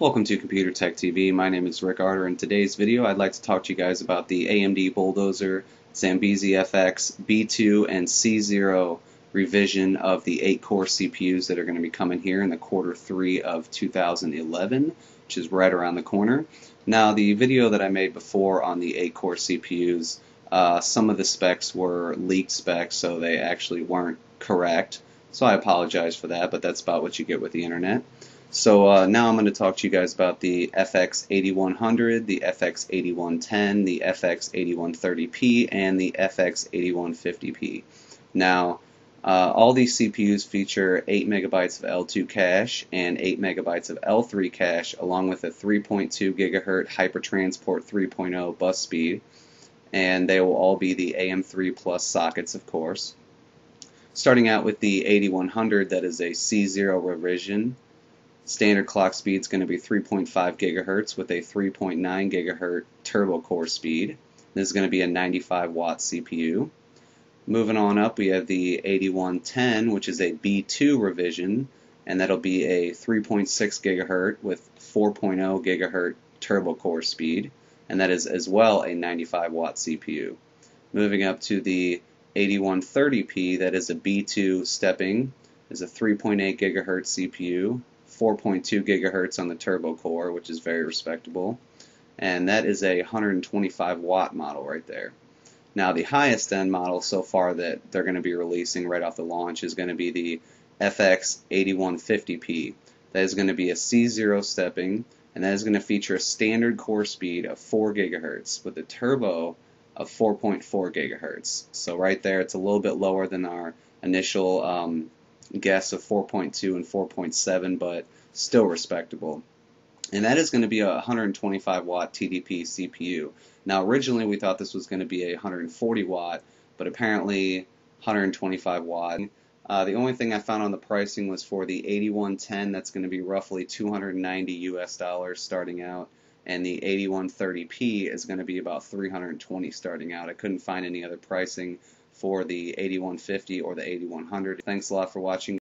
Welcome to Computer Tech TV. My name is Rick Arder. In today's video, I'd like to talk to you guys about the AMD Bulldozer, Zambezi FX, B2, and C0 revision of the 8-core CPUs that are going to be coming here in the Q3 of 2011, which is right around the corner. Now, the video that I made before on the 8-core CPUs, some of the specs were leaked specs, so they actually weren't correct. So I apologize for that, but that's about what you get with the internet. So now I'm going to talk to you guys about the FX 8100, the FX 8110, the FX 8130P, and the FX 8150P. Now, all these CPUs feature 8 megabytes of L2 cache and 8 megabytes of L3 cache, along with a 3.2 gigahertz hypertransport 3.0 bus speed, and they will all be the AM3+ sockets, of course. Starting out with the 8100, that is a C0 revision. Standard clock speed is going to be 3.5 gigahertz with a 3.9 gigahertz turbo core speed. This is going to be a 95 watt CPU. Moving on up, we have the 8110, which is a B2 revision, and that'll be a 3.6 gigahertz with 4.0 gigahertz turbo core speed, and that is as well a 95 watt CPU. Moving up to the 8130P, that is a B2 stepping, is a 3.8 gigahertz CPU. 4.2 gigahertz on the turbo core, which is very respectable, and that is a 125 watt model right there. Now, the highest end model so far that they're going to be releasing right off the launch is going to be the FX 8150P. That is going to be a C0 stepping, and that is going to feature a standard core speed of 4 gigahertz with a turbo of 4.4 gigahertz. So right there, it's a little bit lower than our initial guess of 4.2 and 4.7, but still respectable. And that is going to be a 125 watt TDP CPU. Now, originally we thought this was going to be a 140 watt, but apparently 125 watt. The only thing I found on the pricing was for the 8110, that's going to be roughly $290 US starting out, and the 8130P is going to be about $320 starting out. I couldn't find any other pricing for the 8150 or the 8100. Thanks a lot for watching.